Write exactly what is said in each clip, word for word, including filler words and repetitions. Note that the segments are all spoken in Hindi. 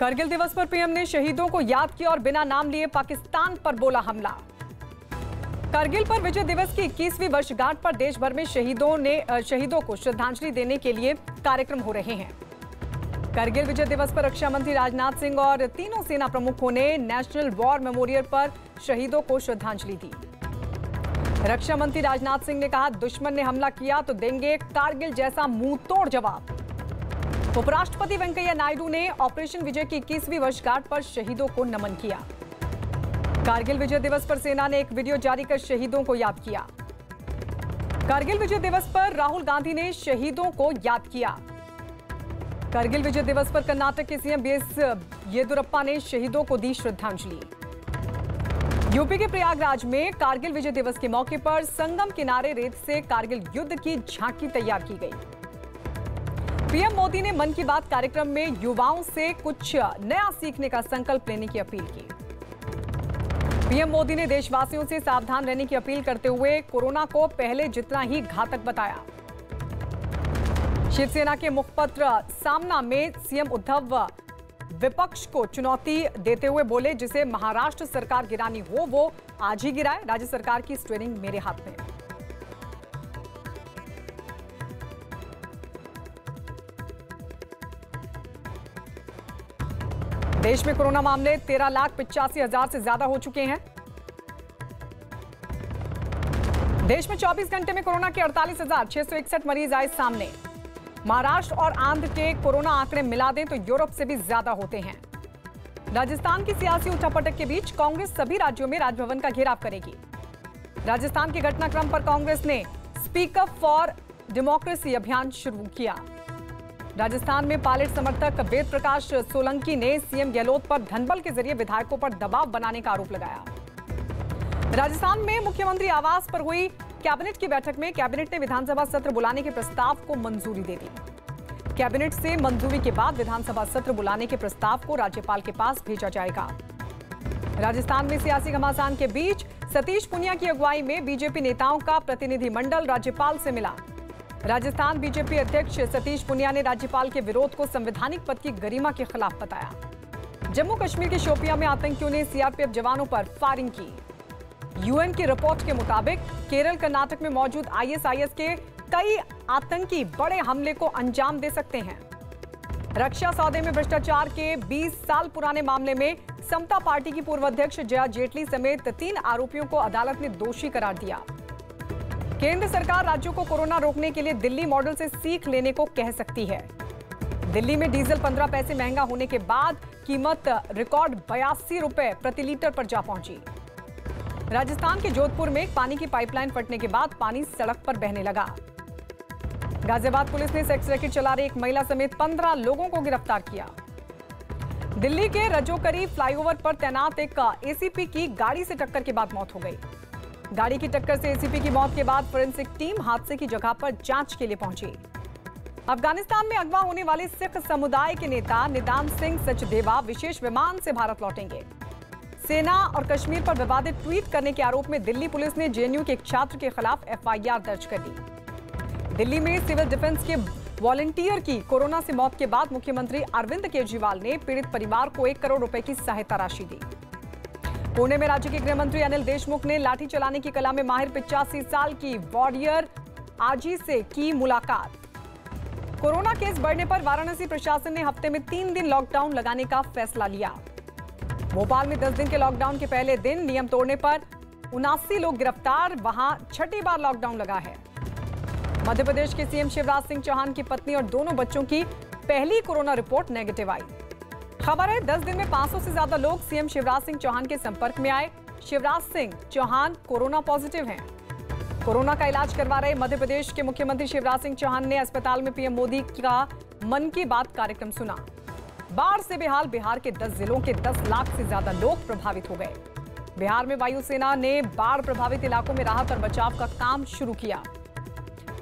करगिल दिवस पर पीएम ने शहीदों को याद किया और बिना नाम लिए पाकिस्तान पर बोला हमला। करगिल पर विजय दिवस की इक्कीसवीं वर्षगांठ पर देश भर में शहीदों ने शहीदों को श्रद्धांजलि देने के लिए कार्यक्रम हो रहे हैं। करगिल विजय दिवस पर रक्षा मंत्री राजनाथ सिंह और तीनों सेना प्रमुखों ने नेशनल वॉर मेमोरियल पर शहीदों को श्रद्धांजलि दी। रक्षा मंत्री राजनाथ सिंह ने कहा, दुश्मन ने हमला किया तो देंगे कारगिल जैसा मुंह तोड़ जवाब। उपराष्ट्रपति वेंकैया नायडू ने ऑपरेशन विजय की इक्कीसवीं वर्षगांठ पर शहीदों को नमन किया। कारगिल विजय दिवस पर सेना ने एक वीडियो जारी कर शहीदों को याद किया। कारगिल विजय दिवस पर राहुल गांधी ने शहीदों को याद किया। करगिल विजय दिवस पर कर्नाटक के सीएम बीएस येदियुरप्पा ने शहीदों को दी श्रद्धांजलि। यूपी के प्रयागराज में कारगिल विजय दिवस के मौके पर संगम किनारे रेत से कारगिल युद्ध की झांकी तैयार की गई। पीएम मोदी ने मन की बात कार्यक्रम में युवाओं से कुछ नया सीखने का संकल्प लेने की अपील की। पीएम मोदी ने देशवासियों से सावधान रहने की अपील करते हुए कोरोना को पहले जितना ही घातक बताया। शिवसेना के मुखपत्र सामना में सीएम उद्धव विपक्ष को चुनौती देते हुए बोले, जिसे महाराष्ट्र सरकार गिरानी हो वो आज ही गिराए, राज्य सरकार की स्टीयरिंग मेरे हाथ में। देश में कोरोना मामले तेरह लाख पिचासी हजार से ज्यादा हो चुके हैं। देश में चौबीस घंटे में कोरोना के अड़तालीस हजार छह सौ इकसठ मरीज आए सामने। महाराष्ट्र और आंध्र के कोरोना आंकड़े मिला दें तो यूरोप से भी ज्यादा होते हैं। राजस्थान की सियासी उठापटक के बीच कांग्रेस सभी राज्यों में राजभवन का घेराव करेगी। राजस्थान के घटनाक्रम पर कांग्रेस ने स्पीकअप फॉर डेमोक्रेसी अभियान शुरू किया। राजस्थान में पायलट समर्थक वेद प्रकाश सोलंकी ने सीएम गहलोत पर धनबल के जरिए विधायकों पर दबाव बनाने का आरोप लगाया। राजस्थान में मुख्यमंत्री आवास पर हुई कैबिनेट की बैठक में कैबिनेट ने विधानसभा सत्र बुलाने के प्रस्ताव को मंजूरी दे दी। कैबिनेट से मंजूरी के बाद विधानसभा सत्र बुलाने के प्रस्ताव को राज्यपाल के पास भेजा जाएगा। राजस्थान में सियासी घमासान के बीच सतीश पुनिया की अगुवाई में बीजेपी नेताओं का प्रतिनिधिमंडल राज्यपाल से मिला। राजस्थान बीजेपी अध्यक्ष सतीश पुनिया ने राज्यपाल के विरोध को संवैधानिक पद की गरिमा के खिलाफ बताया। जम्मू कश्मीर के शोपियां में आतंकियों ने सीआरपीएफ जवानों पर फायरिंग की। यूएन की रिपोर्ट के मुताबिक केरल कर्नाटक में मौजूद आईएसआईएस के कई आतंकी बड़े हमले को अंजाम दे सकते हैं। रक्षा सौदे में भ्रष्टाचार के बीस साल पुराने मामले में समता पार्टी की पूर्व अध्यक्ष जया जेटली समेत तीन आरोपियों को अदालत ने दोषी करार दिया। केंद्र सरकार राज्यों को कोरोना रोकने के लिए दिल्ली मॉडल से सीख लेने को कह सकती है। दिल्ली में डीजल पंद्रह पैसे महंगा होने के बाद कीमत रिकॉर्ड बयासी रुपए प्रति लीटर पर जा पहुंची। राजस्थान के जोधपुर में पानी की पाइपलाइन फटने के बाद पानी सड़क पर बहने लगा। गाजियाबाद पुलिस ने सेक्स रैकेट चला रही एक महिला समेत पंद्रह लोगों को गिरफ्तार किया। दिल्ली के रजोकरी फ्लाईओवर पर तैनात एक एसीपी की गाड़ी से टक्कर के बाद मौत हो गई। गाड़ी की टक्कर से एसीपी की मौत के बाद फोरेंसिक टीम हादसे की जगह पर जांच के लिए पहुंची। अफगानिस्तान में अगवा होने वाले सिख समुदाय के नेता निदान सिंह सचदेवा विशेष विमान से भारत लौटेंगे। सेना और कश्मीर पर विवादित ट्वीट करने के आरोप में दिल्ली पुलिस ने जेएनयू के एक छात्र के खिलाफ एफआईआर दर्ज कर दी। दिल्ली में सिविल डिफेंस के वॉलंटियर की कोरोना से मौत के बाद मुख्यमंत्री अरविंद केजरीवाल ने पीड़ित परिवार को एक करोड़ रुपए की सहायता राशि दी। पुणे में राज्य के गृहमंत्री अनिल देशमुख ने लाठी चलाने की कला में माहिर पिचासी साल की वॉरियर आजी से की मुलाकात। कोरोना केस बढ़ने पर वाराणसी प्रशासन ने हफ्ते में तीन दिन लॉकडाउन लगाने का फैसला लिया। भोपाल में दस दिन के लॉकडाउन के पहले दिन नियम तोड़ने पर उनासी लोग गिरफ्तार, वहां छठी बार लॉकडाउन लगा है। मध्य प्रदेश के सीएम शिवराज सिंह चौहान की पत्नी और दोनों बच्चों की पहली कोरोना रिपोर्ट नेगेटिव आई। खबर है दस दिन में पाँच सौ से ज्यादा लोग सीएम शिवराज सिंह चौहान के संपर्क में आए। शिवराज सिंह चौहान कोरोना पॉजिटिव हैं। कोरोना का इलाज करवा रहे मध्य प्रदेश के मुख्यमंत्री शिवराज सिंह चौहान ने अस्पताल में पीएम मोदी का मन की बात कार्यक्रम सुना। बाढ़ से बेहाल बिहार के दस जिलों के दस लाख से ज्यादा लोग प्रभावित हो गए। बिहार में वायुसेना ने बाढ़ प्रभावित इलाकों में राहत और बचाव का काम शुरू किया।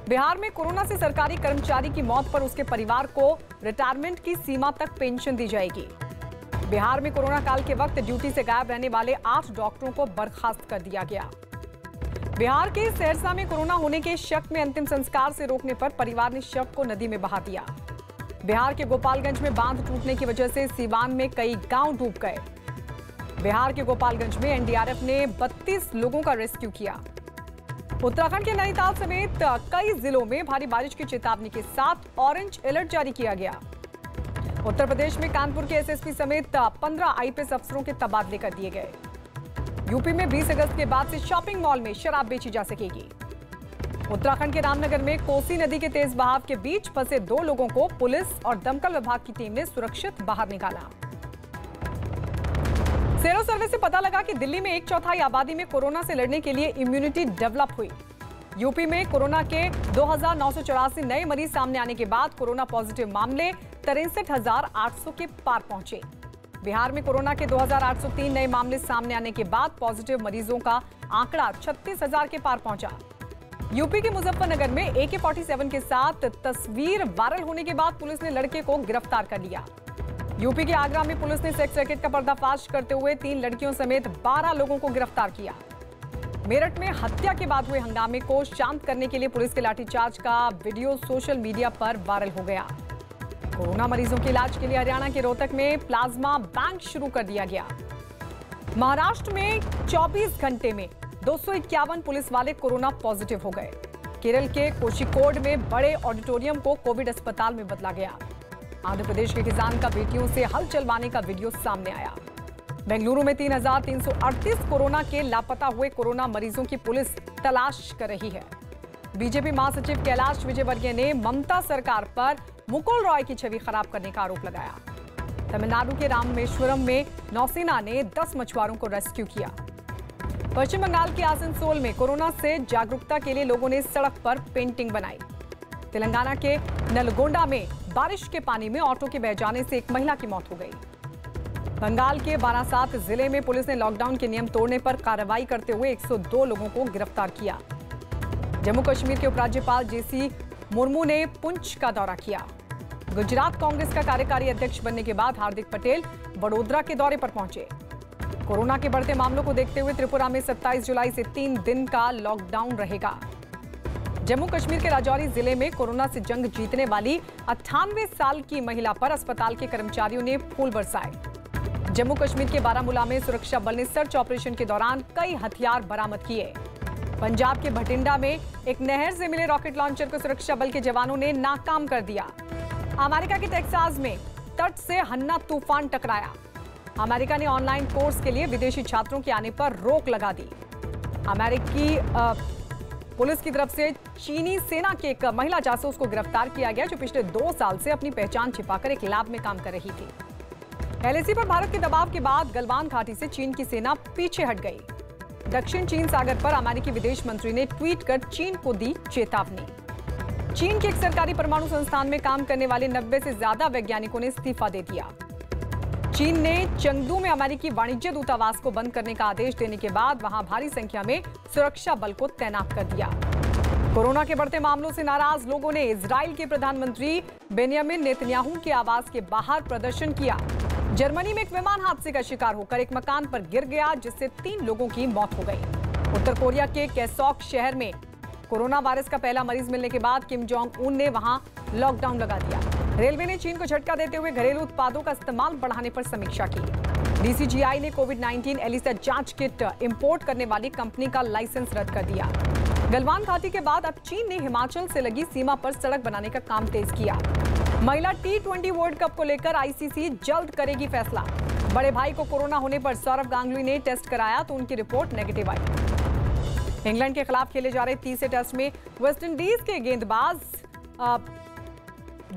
बिहार में कोरोना से सरकारी कर्मचारी की मौत पर उसके परिवार को रिटायरमेंट की सीमा तक पेंशन दी जाएगी। बिहार में कोरोना काल के वक्त ड्यूटी से गायब रहने वाले आठ डॉक्टरों को बर्खास्त कर दिया गया। बिहार के सहरसा में कोरोना होने के शक में अंतिम संस्कार से रोकने पर परिवार ने शव को नदी में बहा दिया। बिहार के गोपालगंज में बांध टूटने की वजह से सीवान में कई गांव डूब गए। बिहार के गोपालगंज में एनडीआरएफ ने बत्तीस लोगों का रेस्क्यू किया। उत्तराखंड के नैनीताल समेत कई जिलों में भारी बारिश की चेतावनी के साथ ऑरेंज अलर्ट जारी किया गया। उत्तर प्रदेश में कानपुर के एसएसपी समेत पंद्रह आईपीएस अफसरों के तबादले कर दिए गए। यूपी में बीस अगस्त के बाद से शॉपिंग मॉल में शराब बेची जा सकेगी। उत्तराखंड के रामनगर में कोसी नदी के तेज बहाव के बीच फंसे दो लोगों को पुलिस और दमकल विभाग की टीम ने सुरक्षित बाहर निकाला। सेरो सर्वे से पता लगा कि दिल्ली में एक चौथाई आबादी में कोरोना से लड़ने के लिए इम्यूनिटी डेवलप हुई। यूपी में कोरोना के दो हजार नौ सौ चौरासी नए मरीज सामने आने के बाद कोरोना पॉजिटिव मामले तिरसठ हजार आठ सौ के पार पहुंचे। बिहार में कोरोना के दो हजार आठ सौ तीन नए मामले सामने आने के बाद पॉजिटिव मरीजों का आंकड़ा छत्तीस हजार के पार पहुंचा। यूपी के मुजफ्फरनगर में ए के सैंतालीस के साथ तस्वीर वायरल होने के बाद पुलिस ने लड़के को गिरफ्तार कर लिया। यूपी के आगरा में पुलिस ने सेक्स रैकेट का पर्दाफाश करते हुए तीन लड़कियों समेत बारह लोगों को गिरफ्तार किया। मेरठ में हत्या के बाद हुए हंगामे को शांत करने के लिए पुलिस के लाठीचार्ज का वीडियो सोशल मीडिया पर वायरल हो गया। कोरोना मरीजों के इलाज के लिए हरियाणा के रोहतक में प्लाज्मा बैंक शुरू कर दिया गया। महाराष्ट्र में चौबीस घंटे में दो सौ इक्यावन पुलिस वाले कोरोना पॉजिटिव हो गए। केरल के कोषिकोड में बड़े ऑडिटोरियम को कोविड अस्पताल में बदला गया। आंध्र प्रदेश के किसान का बेटियों से हल चलवाने का वीडियो सामने आया। बेंगलुरु में तीन हजार तीन सौ अड़तीस कोरोना के लापता हुए कोरोना मरीजों की पुलिस तलाश कर रही है। बीजेपी महासचिव कैलाश विजयवर्गीय ने ममता सरकार पर मुकुल रॉय की छवि खराब करने का आरोप लगाया। तमिलनाडु के रामेश्वरम में नौसेना ने दस मछुआरों को रेस्क्यू किया। पश्चिम बंगाल के आसनसोल में कोरोना से जागरूकता के लिए लोगों ने सड़क पर पेंटिंग बनाई। तेलंगाना के नलगोंडा में बारिश के पानी में ऑटो के बह जाने से एक महिला की मौत हो गई। बंगाल के बारासात जिले में पुलिस ने लॉकडाउन के नियम तोड़ने पर कार्रवाई करते हुए एक सौ दो लोगों को गिरफ्तार किया। जम्मू कश्मीर के उपराज्यपाल जेसी मुर्मू ने पुंछ का दौरा किया। गुजरात कांग्रेस का कार्यकारी अध्यक्ष बनने के बाद हार्दिक पटेल वडोदरा के दौरे पर पहुंचे। कोरोना के बढ़ते मामलों को देखते हुए त्रिपुरा में सत्ताईस जुलाई से तीन दिन का लॉकडाउन रहेगा। जम्मू कश्मीर के राजौरी जिले में कोरोना से जंग जीतने वाली अट्ठानवे साल की महिला पर अस्पताल के कर्मचारियों ने फूल बरसाए। जम्मू कश्मीर के बारामूला में सुरक्षा बल ने सर्च ऑपरेशन के दौरान कई हथियार बरामद किए। पंजाब के भटिंडा में एक नहर से मिले रॉकेट लॉन्चर को सुरक्षा बल के जवानों ने नाकाम कर दिया। अमेरिका के टेक्सास में तट से हन्ना तूफान टकराया। अमेरिका ने ऑनलाइन कोर्स के लिए विदेशी छात्रों के आने पर रोक लगा दी। अमेरिकी आ, पुलिस की तरफ से चीनी सेना के एक महिला जासूस को गिरफ्तार किया गया जो पिछले दो साल से अपनी पहचान छिपाकर एक लैब में काम कर रही थी। एलएसी पर भारत के दबाव के बाद गलवान घाटी से चीन की सेना पीछे हट गई। दक्षिण चीन सागर पर अमेरिकी विदेश मंत्री ने ट्वीट कर चीन को दी चेतावनी। चीन के एक सरकारी परमाणु संस्थान में काम करने वाले नब्बे से ज्यादा वैज्ञानिकों ने इस्तीफा दे दिया। चीन ने चंगदू में अमेरिकी वाणिज्य दूतावास को बंद करने का आदेश देने के बाद वहां भारी संख्या में सुरक्षा बल को तैनात कर दिया। कोरोना के बढ़ते मामलों से नाराज लोगों ने इजराइल के प्रधानमंत्री बेनियामिन नेतन्याहू के आवास के बाहर प्रदर्शन किया। जर्मनी में एक विमान हादसे का शिकार होकर एक मकान पर गिर गया जिससे तीन लोगों की मौत हो गई। उत्तर कोरिया के कैसोक शहर में कोरोना वायरस का पहला मरीज मिलने के बाद किम जोंग ऊन ने वहां लॉकडाउन लगा दिया। रेलवे ने चीन को झटका देते हुए घरेलू उत्पादों का इस्तेमाल बढ़ाने पर समीक्षा की। डीसीजीआई ने कोविड नाइन्टीन एलिसा जांच किट इम्पोर्ट करने वाली कंपनी का लाइसेंस रद्द कर दिया। गलवान घाटी के बाद अब चीन ने हिमाचल से लगी सीमा पर सड़क बनाने का काम तेज किया। महिला टी ट्वेंटी वर्ल्ड कप को लेकर आईसीसी जल्द करेगी फैसला। बड़े भाई को कोरोना होने पर सौरभ गांगुली ने टेस्ट कराया तो उनकी रिपोर्ट नेगेटिव आई। इंग्लैंड के खिलाफ खेले जा रहे तीसरे टेस्ट में वेस्टइंडीज के गेंदबाज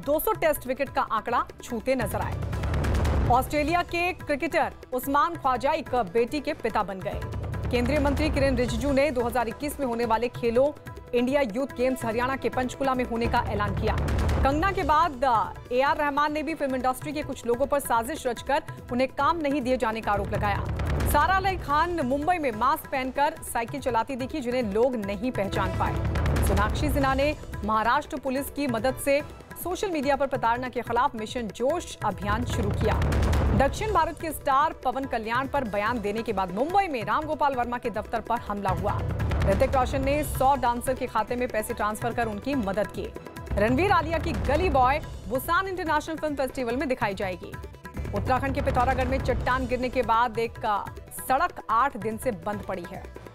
दो सौ टेस्ट विकेट का आंकड़ा छूते नजर आए। ऑस्ट्रेलिया के क्रिकेटर उस्मान ख्वाजा एक बेटी के पिता बन गए। केंद्रीय मंत्री किरेन रिजिजू ने दो हजार इक्कीस में होने वाले खेलो इंडिया यूथ गेम्स हरियाणा के पंचकुला में होने का ऐलान किया। कंगना के बाद ए आर रहमान ने भी फिल्म इंडस्ट्री के कुछ लोगों पर साजिश रचकर उन्हें काम नहीं दिए जाने का आरोप लगाया। सारा अली खान मुंबई में मास्क पहनकर साइकिल चलाती दिखी जिन्हें लोग नहीं पहचान पाए। सोनाक्षी सिन्हा ने महाराष्ट्र पुलिस की मदद से सोशल मीडिया पर प्रताड़ना के खिलाफ मिशन जोश अभियान शुरू किया। दक्षिण भारत के स्टार पवन कल्याण पर बयान देने के बाद मुंबई में रामगोपाल वर्मा के दफ्तर पर हमला हुआ। ऋतिक रोशन ने सौ डांसर के खाते में पैसे ट्रांसफर कर उनकी मदद की। रणवीर आलिया की गली boy Busan international film festival में दिखाई जाएगी। उत्तराखंड के पिथौरागढ़ में चट्टान गिरने के बाद एक सड़क आठ दिन से बंद पड़ी है।